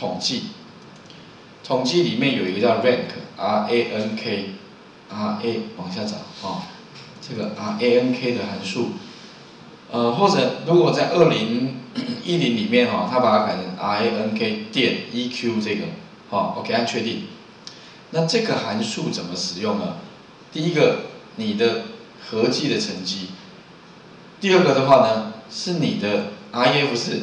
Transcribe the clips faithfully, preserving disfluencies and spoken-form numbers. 统计，统计里面有一个叫 rank，R A N K，R A 往下找啊、哦，这个 R A N K 的函数，呃，或者如果在二零一零里面哦，他把它改成 R A N K 点 E Q 这个，好、哦、，OK 按确定。那这个函数怎么使用呢？第一个，你的合计的成绩；第二个的话呢，是你的 R E F 是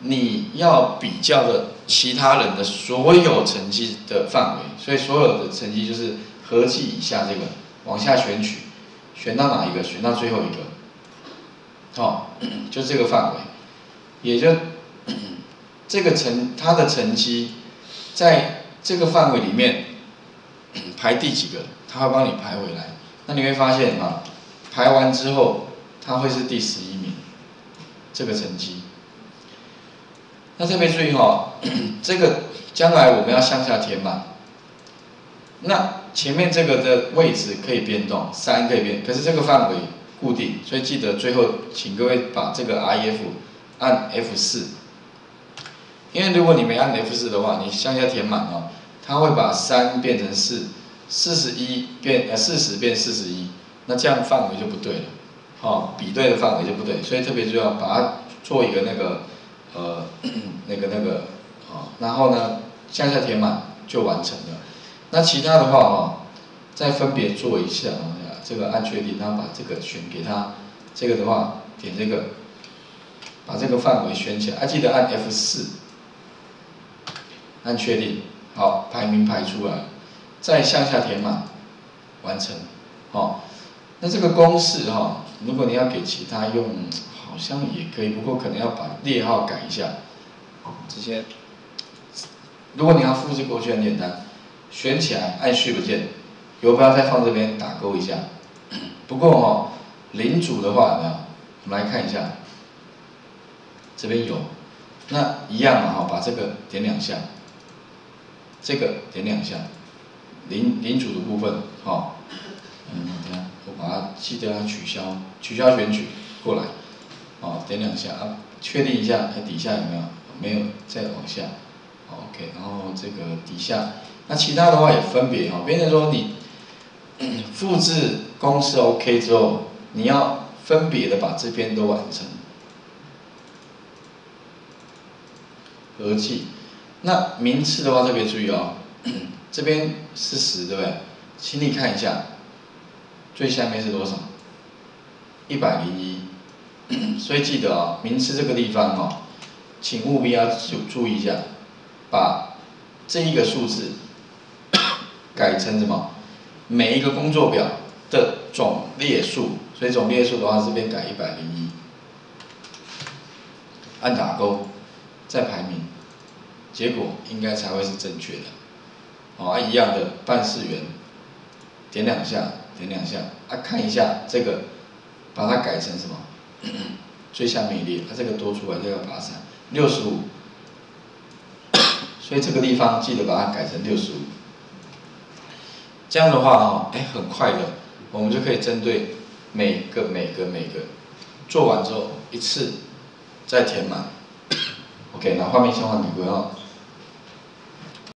你要比较的其他人的所有成绩的范围，所以所有的成绩就是合计以下这个往下选取，选到哪一个？选到最后一个，好、哦，就这个范围，也就这个成它的成绩在这个范围里面。 排第几个，他会帮你排回来。那你会发现啊，排完之后，他会是第十一名，这个成绩。那特别注意哈、哦，这个将来我们要向下填满。那前面这个的位置可以变动，三可以变，可是这个范围固定，所以记得最后请各位把这个 R E F 按 F 四， 因为如果你没按 F 四 的话，你向下填满哦。 它会把三变成四，四十一变呃四十变四十一，那这样范围就不对了，好、哦，比对的范围就不对，所以特别就要把它做一个那个呃那个那个好、哦，然后呢向下填满就完成了。那其他的话哦，再分别做一下哦，这个按确定，然后把这个选给它，这个的话点这个，把这个范围选起来，啊、记得按 F 四， 按确定。 好，排名排出来，再向下填满，完成。好、哦，那这个公式哈、哦，如果你要给其他用，好像也可以，不过可能要把列号改一下。这些，如果你要复制过去很简单，选起来按 Shift 键，游标再放这边打勾一下。不过哦，领主的话呢，我们来看一下，这边有，那一样嘛、哦，把这个点两下。 这个点两下，领领主的部分，好、哦，嗯，等下我把它记得要取消，取消选取过来，哦，点两下啊，确定一下，哎，底下有没有？没有，再往下、哦、，OK， 然后这个底下，那其他的话也分别哦，变成说你、嗯、复制公式 OK 之后，你要分别的把这边都完成，合计。 那名次的话特别注意哦，这边是十，对不对？请你看一下，最下面是多少？一百零一。所以记得哦，名次这个地方哦，请务必要注意一下，把这一个数字改成什么？每一个工作表的总列数。所以总列数的话，这边改一百零一，按打勾，再排名。 结果应该才会是正确的，哦，啊、一样的办事员，点两下，点两下，啊，看一下这个，把它改成什么？咳咳最下面一列，它、啊、这个多出来就要把它删， 六十五， 所以这个地方记得把它改成 六十五， 这样的话哦，哎，很快的，我们就可以针对每个每个每个做完之后一次再填满。 OK， 那画面先换给各位啊。